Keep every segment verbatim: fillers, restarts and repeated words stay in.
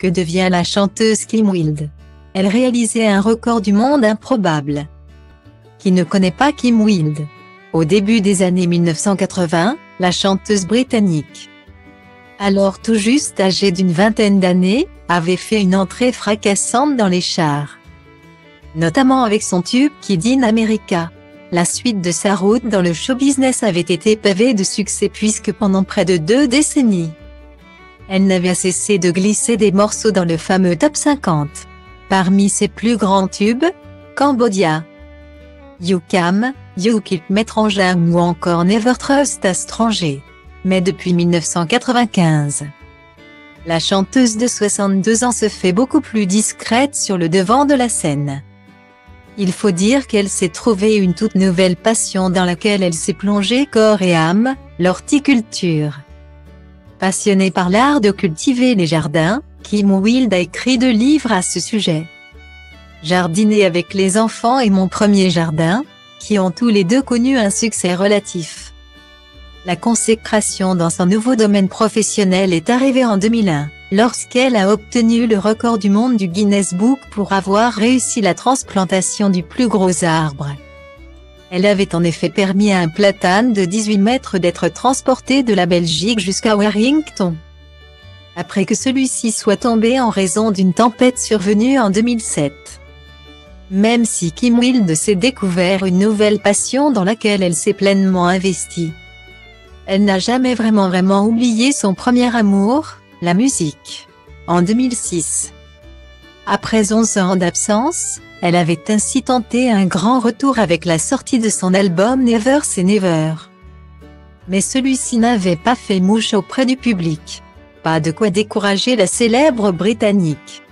Que devient la chanteuse Kim Wilde? Elle réalisait un record du monde improbable. Qui ne connaît pas Kim Wilde? Au début des années mille neuf cent quatre-vingts, la chanteuse britannique, alors tout juste âgée d'une vingtaine d'années, avait fait une entrée fracassante dans les charts. Notamment avec son tube Kids in America. La suite de sa route dans le show business avait été pavée de succès puisque pendant près de deux décennies, elle n'avait cessé de glisser des morceaux dans le fameux top cinquante. Parmi ses plus grands tubes, Cambodia, You Come, You Keep Me Hangin' On ou encore Never Trust a Stranger. Mais depuis mille neuf cent quatre-vingt-quinze, la chanteuse de soixante-deux ans se fait beaucoup plus discrète sur le devant de la scène. Il faut dire qu'elle s'est trouvée une toute nouvelle passion dans laquelle elle s'est plongée corps et âme, l'horticulture. Passionnée par l'art de cultiver les jardins, Kim Wilde a écrit deux livres à ce sujet. Jardiner avec les enfants et Mon premier jardin, qui ont tous les deux connu un succès relatif. La consécration dans son nouveau domaine professionnel est arrivée en deux mille un, lorsqu'elle a obtenu le record du monde du Guinness Book pour avoir réussi la transplantation du plus gros arbre. Elle avait en effet permis à un platane de dix-huit mètres d'être transporté de la Belgique jusqu'à Warrington, après que celui-ci soit tombé en raison d'une tempête survenue en deux mille sept. Même si Kim Wilde s'est découvert une nouvelle passion dans laquelle elle s'est pleinement investie, elle n'a jamais vraiment vraiment oublié son premier amour, la musique. En deux mille six, après onze ans d'absence, elle avait ainsi tenté un grand retour avec la sortie de son album Never Say Never. Mais celui-ci n'avait pas fait mouche auprès du public. Pas de quoi décourager la célèbre Britannique,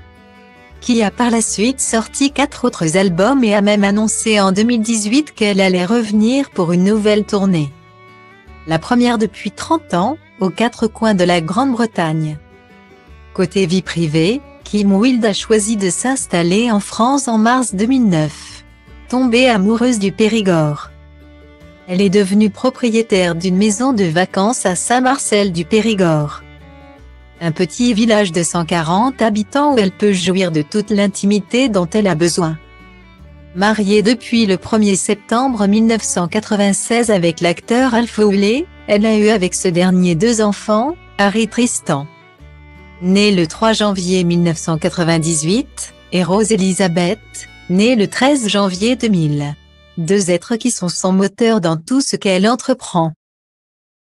qui a par la suite sorti quatre autres albums et a même annoncé en deux mille dix-huit qu'elle allait revenir pour une nouvelle tournée. La première depuis trente ans, aux quatre coins de la Grande-Bretagne. Côté vie privée, Kim Wilde a choisi de s'installer en France en mars deux mille neuf. Tombée amoureuse du Périgord, elle est devenue propriétaire d'une maison de vacances à Saint-Marcel-du-Périgord. Un petit village de cent quarante habitants où elle peut jouir de toute l'intimité dont elle a besoin. Mariée depuis le premier septembre mille neuf cent quatre-vingt-seize avec l'acteur Alf Woolley, elle a eu avec ce dernier deux enfants, Harry Tristan, né le trois janvier mille neuf cent quatre-vingt-dix-huit, et Rose Elizabeth, née le treize janvier deux mille. Deux êtres qui sont son moteur dans tout ce qu'elle entreprend.